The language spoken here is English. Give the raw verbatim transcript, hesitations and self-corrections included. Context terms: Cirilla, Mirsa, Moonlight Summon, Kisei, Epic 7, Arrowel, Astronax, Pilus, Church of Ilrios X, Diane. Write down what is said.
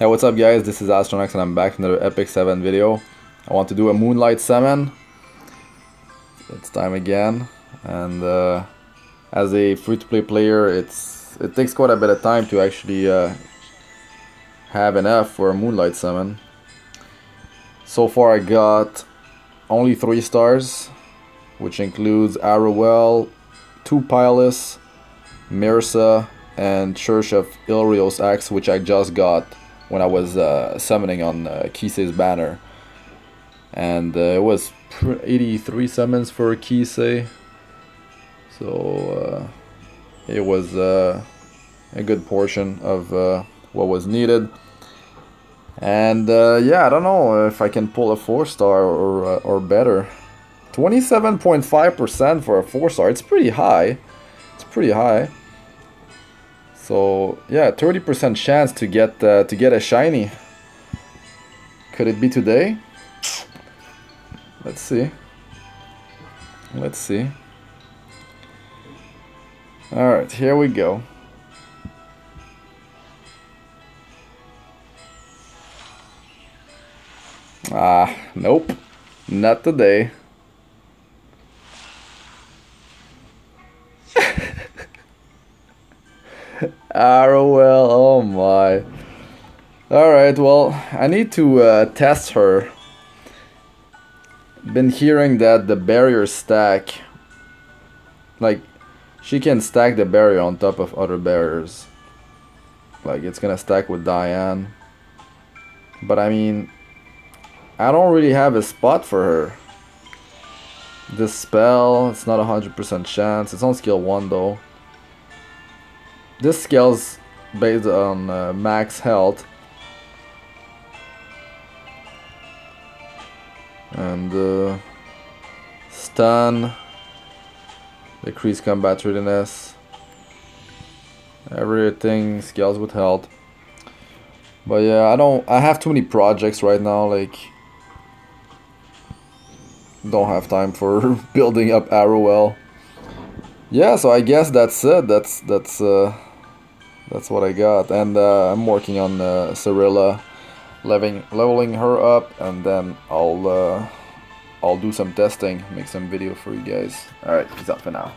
Hey, what's up guys, this is Astronax and I'm back from another Epic seven video. I want to do a Moonlight Summon. It's time again, and uh, as a free-to-play player it's it takes quite a bit of time to actually uh, have enough for a Moonlight Summon. So far I got only three stars, which includes Arrowel, two Pilus, Mirsa and Church of Ilrios X, which I just got when I was uh, summoning on uh, Kisei's banner. And uh, it was eighty-three summons for Kisei, so uh, it was uh, a good portion of uh, what was needed. And uh, yeah, I don't know if I can pull a four star or, uh, or better. twenty-seven point five percent for a four star, it's pretty high, it's pretty high. So yeah, thirty percent chance to get uh, to get a shiny. Could it be today? Let's see. Let's see. All right, here we go. Ah, nope, not today. Arrowel, oh my. Alright, well, I need to uh, test her. Been hearing that the barrier stack, like, she can stack the barrier on top of other barriers. Like, it's gonna stack with Diane. But I mean, I don't really have a spot for her. This spell, it's not a one hundred percent chance. It's on skill one though. This scales based on uh, max health, and uh, stun, decrease combat readiness, everything scales with health. But yeah, I don't. I have too many projects right now. Like, don't have time for building up Arrowel. Yeah, so I guess that's it. That's that's. Uh, That's what I got, and uh, I'm working on uh, Cirilla, leveling, leveling her up, and then I'll uh, I'll do some testing, make some video for you guys. All right, peace out for now.